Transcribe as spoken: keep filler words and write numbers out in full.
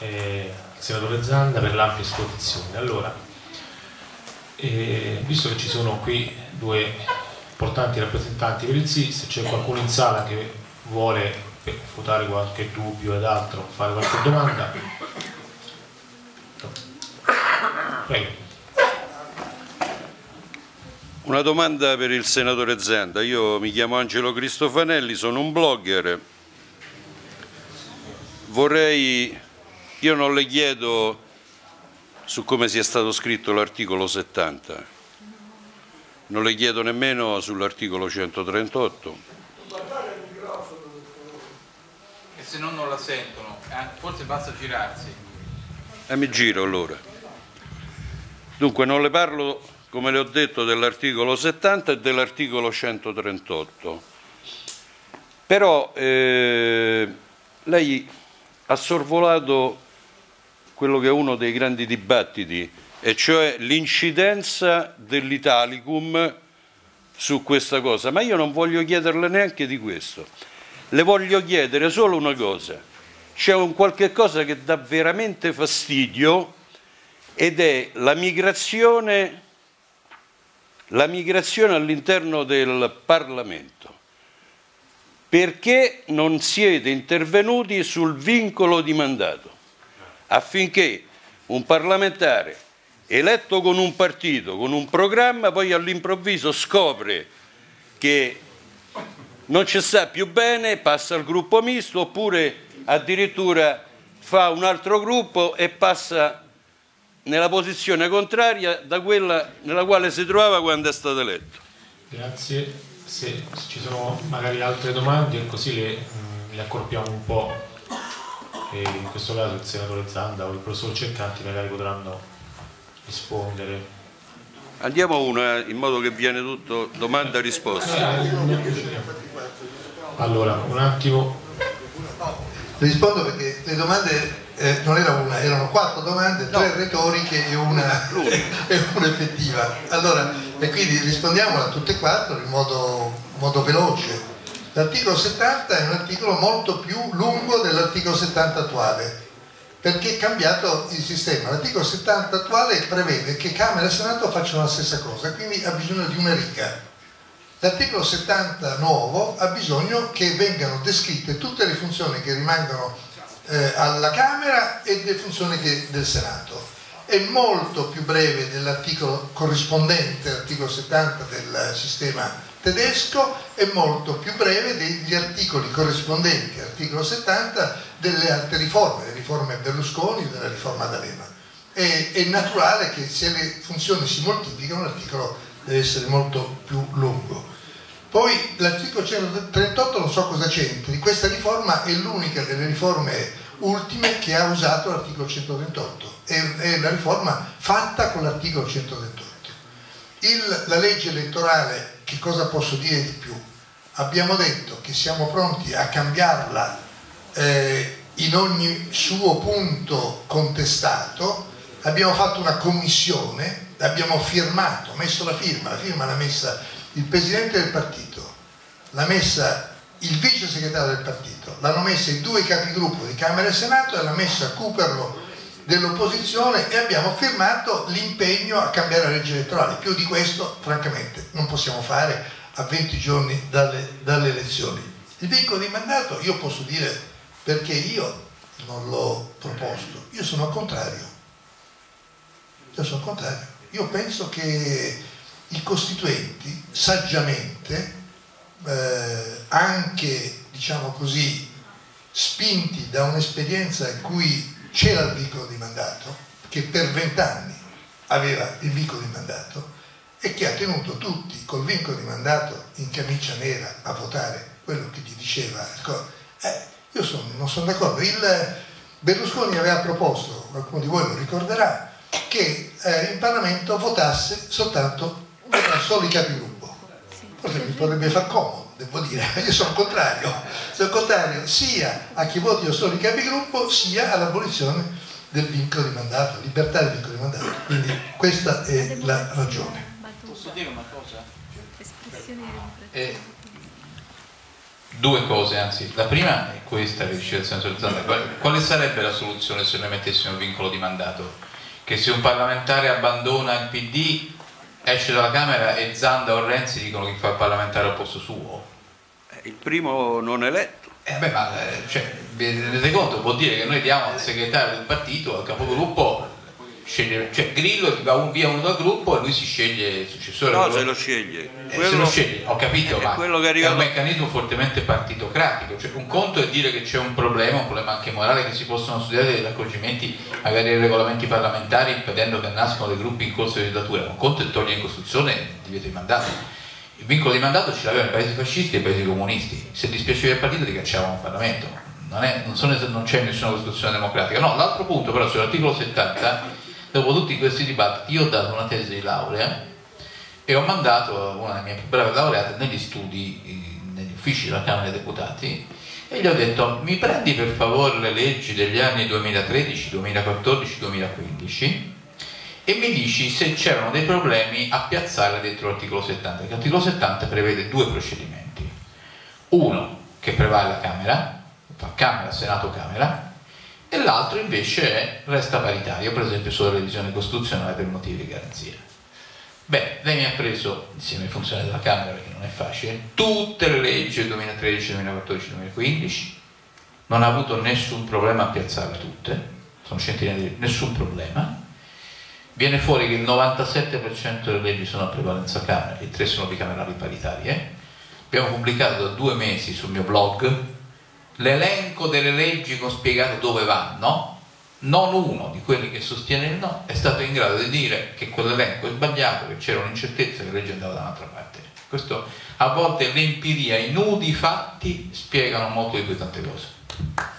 eh, senatore Zanda, per l'ampia esposizione. Allora, eh, visto che ci sono qui due importanti rappresentanti per il S I S, c'è qualcuno in sala che vuole eh, votare qualche dubbio ed altro, fare qualche domanda? Prego. Una domanda per il senatore Zanda. Io mi chiamo Angelo Cristofanelli, sono un blogger. Vorrei, io non le chiedo su come sia stato scritto l'articolo settanta, non le chiedo nemmeno sull'articolo centotrentotto. Guardate il microfono. E se no non la sentono, eh? Forse basta girarsi. E eh, mi giro allora. Dunque non le parlo, come le ho detto, dell'articolo settanta e dell'articolo centotrentotto, però eh, lei ha sorvolato quello che è uno dei grandi dibattiti, e cioè l'incidenza dell'Italicum su questa cosa, ma io non voglio chiederle neanche di questo, le voglio chiedere solo una cosa, c'è un qualche cosa che dà veramente fastidio ed è la migrazione... la migrazione all'interno del Parlamento. Perché non siete intervenuti sul vincolo di mandato affinché un parlamentare eletto con un partito, con un programma, poi all'improvviso scopre che non ci sta più bene, passa al gruppo misto, oppure addirittura fa un altro gruppo e passa nella posizione contraria da quella nella quale si trovava quando è stato eletto. Grazie. Se ci sono magari altre domande, così le, mh, le accorpiamo un po', e in questo caso il senatore Zanda o il professor Ceccanti magari potranno rispondere. Andiamo a una, in modo che viene tutto domanda e risposta. Allora, un attimo. Rispondo perché le domande... Eh, non era una, erano quattro domande, tre no. retoriche e una, e una effettiva. Allora, e quindi rispondiamola a tutte e quattro in modo, modo veloce. L'articolo settanta è un articolo molto più lungo dell'articolo settanta attuale, perché è cambiato il sistema. L'articolo settanta attuale prevede che Camera e Senato facciano la stessa cosa, quindi ha bisogno di una riga. L'articolo settanta nuovo ha bisogno che vengano descritte tutte le funzioni che rimangono alla Camera e le funzioni del Senato. È molto più breve dell'articolo corrispondente all'articolo settanta del sistema tedesco, è molto più breve degli articoli corrispondenti all'articolo settanta delle altre riforme, le riforme Berlusconi, della riforma D'Alema. È, è naturale che se le funzioni si moltiplicano l'articolo deve essere molto più lungo. Poi l'articolo centotrentotto non so cosa c'entri, questa riforma è l'unica delle riforme ultime che ha usato l'articolo centotrentotto, è, è la riforma fatta con l'articolo centotrentotto. Il, la legge elettorale, che cosa posso dire di più? Abbiamo detto che siamo pronti a cambiarla eh, in ogni suo punto contestato, abbiamo fatto una commissione, l'abbiamo firmato, messo la firma, la firma l'ha messa... il presidente del partito, l'ha messa il vice segretario del partito, l'hanno messa i due capigruppo di Camera e Senato e l'ha messa Cuperlo dell'opposizione, e abbiamo firmato l'impegno a cambiare la legge elettorale. Più di questo francamente non possiamo fare a venti giorni dalle, dalle elezioni. Il vincolo di mandato io posso dire, perché io non l'ho proposto, io sono al contrario, io sono al contrario, io penso che i costituenti saggiamente, eh, anche diciamo così, spinti da un'esperienza in cui c'era il vincolo di mandato, che per vent'anni aveva il vincolo di mandato e che ha tenuto tutti col vincolo di mandato in camicia nera a votare quello che gli diceva. Eh, io sono, non sono d'accordo. Il Berlusconi aveva proposto, qualcuno di voi lo ricorderà, che eh, in Parlamento votasse soltanto solo i capigruppo. Forse mi potrebbe far comodo, devo dire, io sono contrario, sono contrario sia a chi voti solo i capigruppo sia all'abolizione del vincolo di mandato, libertà del vincolo di mandato. Quindi questa è la ragione. Posso dire una cosa? Eh, due cose, anzi, la prima è questa che dice il senatore Zanda. Quale sarebbe la soluzione se noi mettessimo un vincolo di mandato? Che se un parlamentare abbandona il P D, esce dalla Camera e Zanda o Renzi dicono che fa il parlamentare al posto suo? Il primo non eletto. Eh beh, ma cioè, vi rendete conto? Vuol dire che noi diamo al segretario del partito, al capogruppo, sceglie, cioè Grillo va un via uno dal gruppo e lui si sceglie il successore. No, quello... se lo sceglie. Eh, quello... Se lo sceglie, ho capito, eh, ma è, arriva... è un meccanismo fortemente partitocratico. Cioè, un conto è dire che c'è un problema, un problema anche morale, che si possono studiare degli accorgimenti, magari dei regolamenti parlamentari, impedendo che nascano dei gruppi in corso di legislatura. Un conto è togliere in Costituzione il divieto di mandato. Il vincolo di mandato ce l'avevano i paesi fascisti e i paesi comunisti. Se dispiaceva il partito li cacciavano in Parlamento. Non, è, non, sono, non c'è nessuna Costituzione democratica. No, l'altro punto però sull'articolo settanta, dopo tutti questi dibattiti, io ho dato una tesi di laurea e ho mandato una delle mie più brave laureate negli studi, negli uffici della Camera dei Deputati, e gli ho detto: mi prendi per favore le leggi degli anni duemilatredici, duemilaquattordici, duemilaquindici e mi dici se c'erano dei problemi a piazzare dentro l'articolo settanta, perché l'articolo settanta prevede due procedimenti: uno che prevale la Camera, fa Camera, Senato, Camera, e l'altro invece è resta paritario, per esempio sulla revisione costituzionale per motivi di garanzia. Beh, lei mi ha preso, insieme ai funzionari della Camera, perché non è facile, tutte le leggi del duemilatredici, duemilaquattordici, duemilaquindici, non ha avuto nessun problema a piazzarle tutte, sono centinaia di leggi, nessun problema. Viene fuori che il novantasette per cento delle leggi sono a prevalenza Camera e tre sono bicamerali paritarie. Abbiamo pubblicato da due mesi sul mio blog l'elenco delle leggi con spiegato dove vanno. Non uno di quelli che sostiene il no è stato in grado di dire che quell'elenco è sbagliato, che c'era un'incertezza, che la legge andava da un'altra parte. Questo, a volte l'empiria, i nudi fatti spiegano molto di più tante cose.